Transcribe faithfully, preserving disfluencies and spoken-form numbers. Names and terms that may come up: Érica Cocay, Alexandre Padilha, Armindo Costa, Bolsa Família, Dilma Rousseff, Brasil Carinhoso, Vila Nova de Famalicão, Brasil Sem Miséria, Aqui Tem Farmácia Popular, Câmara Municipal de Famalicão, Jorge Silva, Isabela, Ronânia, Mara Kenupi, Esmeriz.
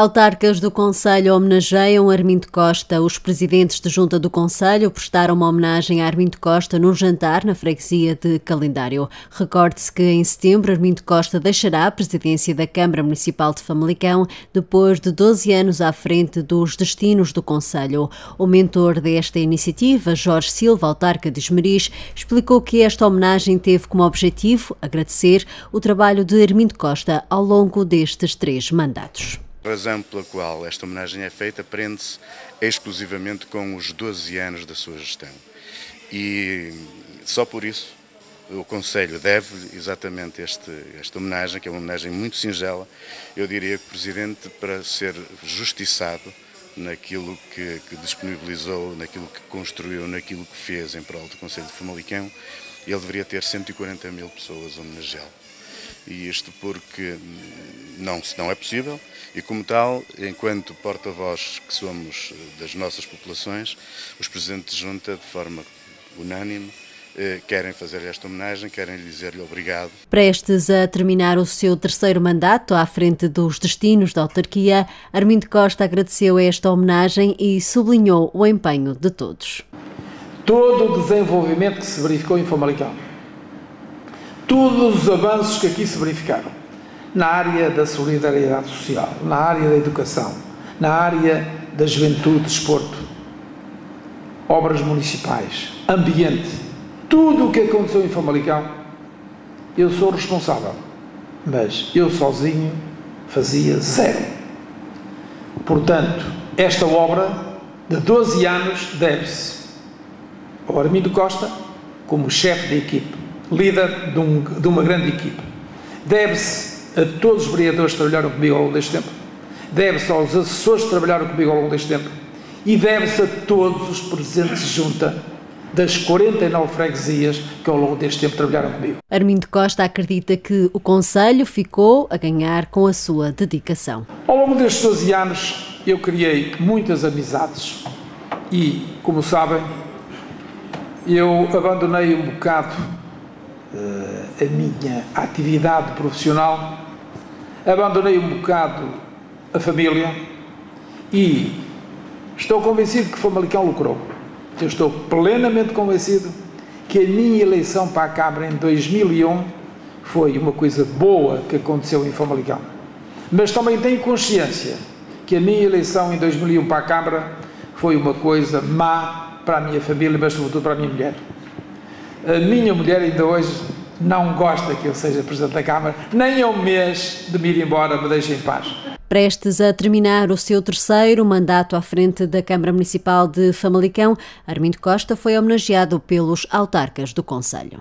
Autarcas do Conselho homenageiam Armindo Costa. Os presidentes de junta do Conselho prestaram uma homenagem a Armindo Costa num jantar na freguesia de Calendário. Recorde-se que em setembro Armindo Costa deixará a presidência da Câmara Municipal de Famalicão depois de doze anos à frente dos destinos do Conselho. O mentor desta iniciativa, Jorge Silva, autarca de Esmeriz, explicou que esta homenagem teve como objetivo agradecer o trabalho de Armindo Costa ao longo destes três mandatos. A razão pela qual esta homenagem é feita prende-se exclusivamente com os doze anos da sua gestão. E só por isso o Conselho deve exatamente este, esta homenagem, que é uma homenagem muito singela, eu diria que o Presidente, para ser justiçado naquilo que, que disponibilizou, naquilo que construiu, naquilo que fez em prol do Conselho de Famalicão, ele deveria ter cento e quarenta mil pessoas a homenageá-lo. E isto porque não, não é possível, e como tal, enquanto porta-voz que somos das nossas populações, os presidentes de junta, de forma unânime, querem fazer esta homenagem, querem dizer-lhe obrigado. Prestes a terminar o seu terceiro mandato à frente dos destinos da autarquia, Armindo Costa agradeceu esta homenagem e sublinhou o empenho de todos. Todo o desenvolvimento que se verificou em Famalicão, todos os avanços que aqui se verificaram, na área da solidariedade social, na área da educação, na área da juventude, desporto, obras municipais, ambiente, tudo o que aconteceu em Famalicão, eu sou responsável, mas eu sozinho fazia zero. Portanto, esta obra de doze anos deve-se ao Armindo Costa, como chefe da equipe, líder de, um, de uma grande equipe, deve-se a todos os vereadores que trabalharam comigo ao longo deste tempo, deve-se aos assessores que trabalharam comigo ao longo deste tempo e deve-se a todos os presidentes de junta das quarenta e nove freguesias que ao longo deste tempo trabalharam comigo. Armindo Costa acredita que o Conselho ficou a ganhar com a sua dedicação. Ao longo destes doze anos eu criei muitas amizades e, como sabem, eu abandonei um bocado a minha atividade profissional, abandonei um bocado a família e estou convencido que Famalicão lucrou. Eu estou plenamente convencido que a minha eleição para a Câmara em dois mil e um foi uma coisa boa que aconteceu em Famalicão. Mas também tenho consciência que a minha eleição em dois mil e um para a Câmara foi uma coisa má para a minha família, mas sobretudo para a minha mulher. A minha mulher ainda hoje não gosta que eu seja Presidente da Câmara, nem ao mês de me ir embora me deixa em paz. Prestes a terminar o seu terceiro mandato à frente da Câmara Municipal de Famalicão, Armindo Costa foi homenageado pelos autarcas do Conselho.